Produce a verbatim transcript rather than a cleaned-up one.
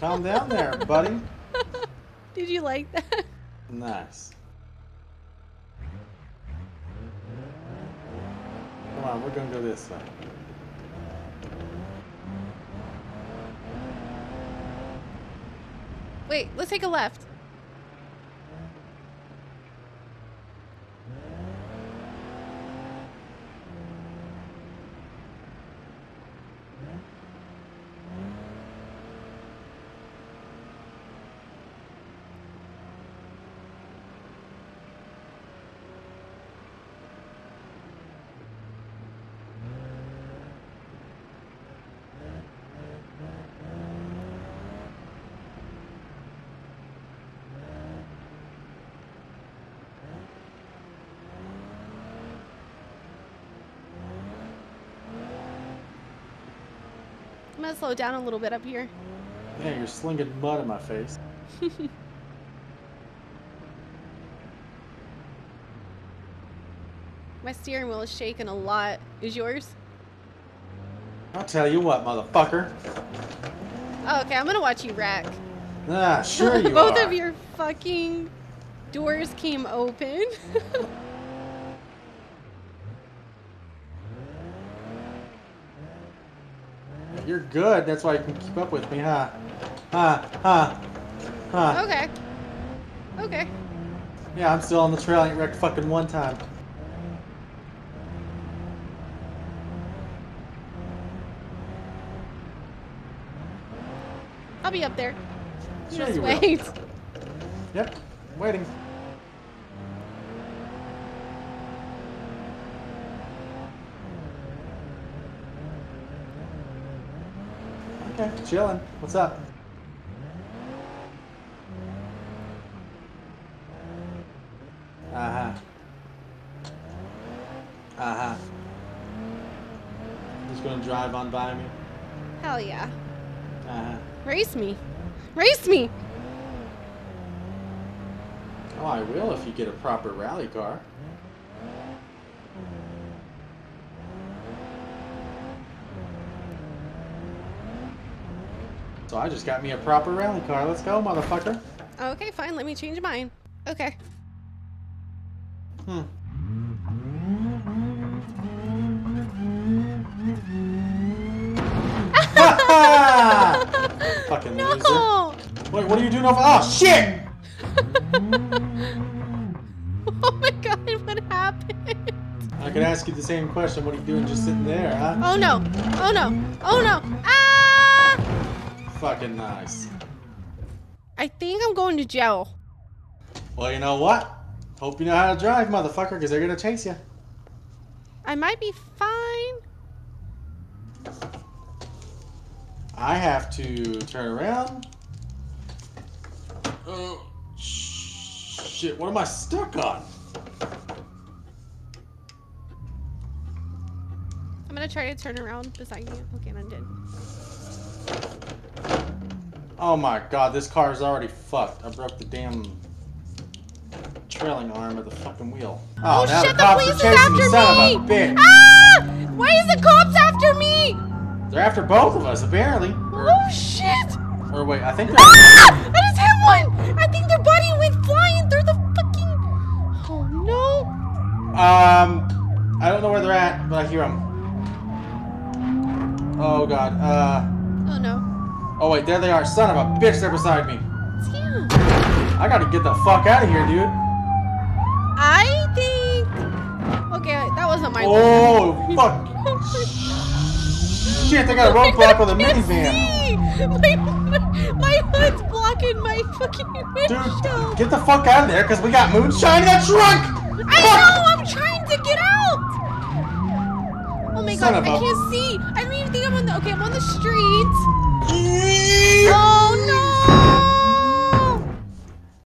Calm down there, buddy. Did you like that? Nice. Come on, we're gonna go this way. Wait, let's take a left. I'm gonna slow down a little bit up here. Yeah, you're slinging mud in my face. My steering wheel is shaking a lot. Is yours? I'll tell you what, motherfucker. Oh, okay, I'm gonna watch you wreck. Ah, sure you Both are. Of your fucking doors came open. You're good, that's why you can keep up with me, huh? Huh, huh, huh. Okay. Okay. Yeah, I'm still on the trail, I ain't wrecked fucking one time. I'll be up there. Sure Just you wait. Will. Yep, waiting. Okay, chillin'. What's up? Uh-huh. Uh-huh. Just gonna drive on by me? Hell yeah. Uh-huh. Race me. Race me! Oh, I will if you get a proper rally car. So I just got me a proper rally car. Let's go, motherfucker. Okay, fine. Let me change mine. Okay. Hmm. Fucking no. Loser. Wait, what are you doing over? Oh, shit! Oh my god, what happened? I could ask you the same question. What are you doing just sitting there, huh? Oh no. Oh no. Oh no. Ah! Fucking nice. I think I'm going to jail. Well, you know what? Hope you know how to drive, motherfucker, because they're going to chase you. I might be fine. I have to turn around. Oh, shit. What am I stuck on? I'm going to try to turn around beside you. Okay, I'm dead. Oh my god, this car is already fucked. I broke the damn trailing arm of the fucking wheel. Oh, oh now shit, the, the police is after me! Son of a bitch. Ah! Why is the cops after me? They're after both of us, apparently. Or, oh shit! Or wait, I think they're- Ah! I just hit one! I think their body went flying through the fucking- Oh no. Um, I don't know where they're at, but I hear them. Oh god, uh... Oh no. Oh wait, there they are. Son of a bitch, they're beside me. Damn. I gotta get the fuck out of here, dude. I think... Okay, that wasn't my Oh, plan. Fuck. Shit, they got a roadblock with a minivan. My, my hood's blocking my fucking windshield. Dude, get the fuck out of there, because we got moonshine in that trunk. I fuck. know, I'm trying to get out. Oh my Son god, I can't see. I don't even think I'm on the... Okay, I'm on the street. Oh no!